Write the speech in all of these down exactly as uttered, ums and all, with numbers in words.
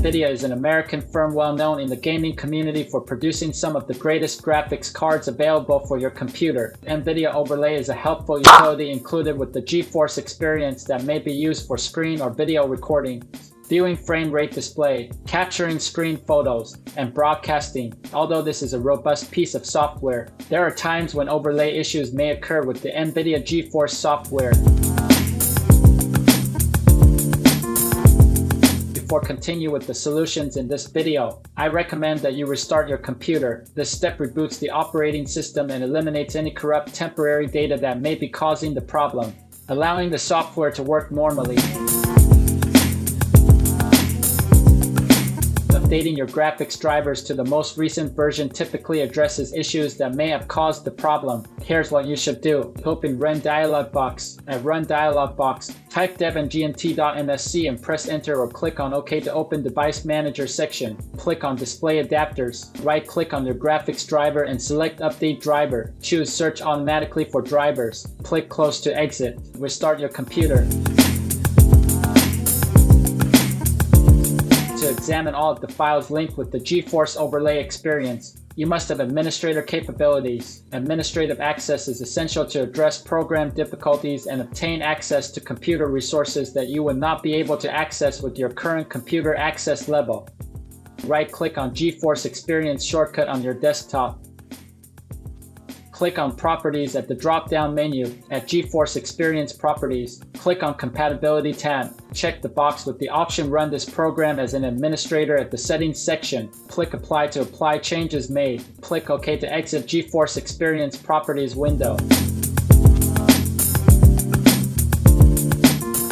NVIDIA is an American firm well known in the gaming community for producing some of the greatest graphics cards available for your computer. NVIDIA Overlay is a helpful utility included with the GeForce experience that may be used for screen or video recording, viewing frame rate display, capturing screen photos, and broadcasting. Although this is a robust piece of software, there are times when overlay issues may occur with the NVIDIA GeForce software. Before continue with the solutions in this video, I recommend that you restart your computer. This step reboots the operating system and eliminates any corrupt temporary data that may be causing the problem, allowing the software to work normally. Updating your graphics drivers to the most recent version typically addresses issues that may have caused the problem. Here's what you should do. Open Run Dialog Box. At Run Dialog Box, type dev m g m t dot m s c and press Enter or click on OK to open Device Manager section. Click on Display Adapters. Right-click on your graphics driver and select Update Driver. Choose Search Automatically for Drivers. Click Close to exit. Restart your computer. To examine all of the files linked with the GeForce Overlay experience, you must have administrator capabilities. Administrative access is essential to address program difficulties and obtain access to computer resources that you would not be able to access with your current computer access level. Right-click on GeForce Experience shortcut on your desktop. Click on Properties at the drop-down menu. At GeForce Experience Properties, click on Compatibility tab. Check the box with the option Run this program as an administrator at the Settings section. Click Apply to apply changes made. Click OK to exit GeForce Experience Properties window.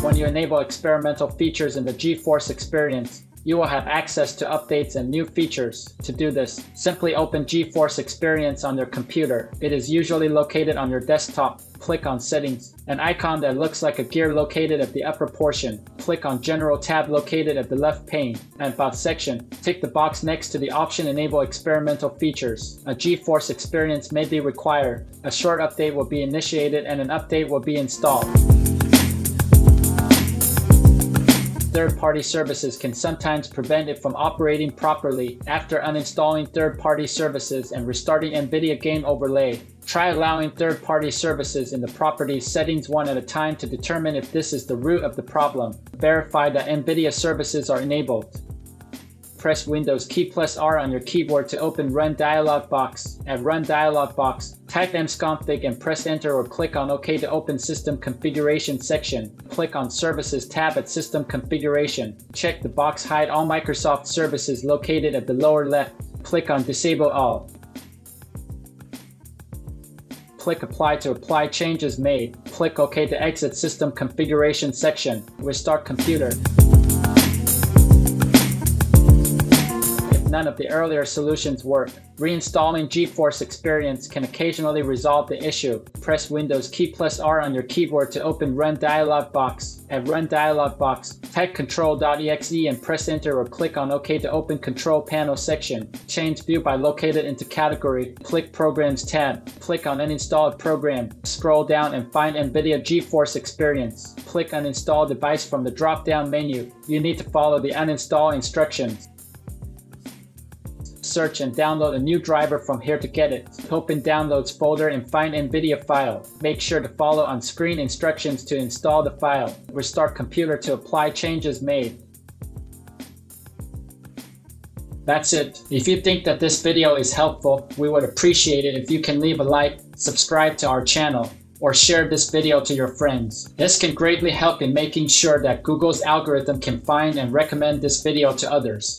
When you enable experimental features in the GeForce Experience, you will have access to updates and new features. To do this, simply open GeForce Experience on your computer. It is usually located on your desktop. Click on Settings, an icon that looks like a gear located at the upper portion. Click on General tab located at the left pane. And About section, tick the box next to the option Enable Experimental Features. A GeForce Experience may be required. A short update will be initiated and an update will be installed. Third-party services can sometimes prevent it from operating properly. After uninstalling third-party services and restarting NVIDIA Game Overlay, try allowing third-party services in the properties settings one at a time to determine if this is the root of the problem. Verify that NVIDIA services are enabled. Press Windows key plus R on your keyboard to open Run Dialog Box. At Run Dialog Box, type msconfig and press Enter or click on OK to open System Configuration section. Click on Services tab at System Configuration. Check the box Hide all Microsoft services located at the lower left. Click on Disable all. Click Apply to apply changes made. Click OK to exit System Configuration section. Restart computer. None of the earlier solutions work. Reinstalling GeForce Experience can occasionally resolve the issue. Press Windows key plus R on your keyboard to open Run Dialog Box. At Run Dialog Box, type control dot e x e and press Enter or click on OK to open Control Panel section. Change View by Located into Category. Click Programs tab. Click on Uninstalled Program. Scroll down and find NVIDIA GeForce Experience. Click Uninstall Device from the drop-down menu. You need to follow the uninstall instructions. Search and download a new driver from here to get it. Open Downloads folder and find NVIDIA file. Make sure to follow on-screen instructions to install the file. Restart computer to apply changes made. That's it. If you think that this video is helpful, we would appreciate it if you can leave a like, subscribe to our channel, or share this video to your friends. This can greatly help in making sure that Google's algorithm can find and recommend this video to others.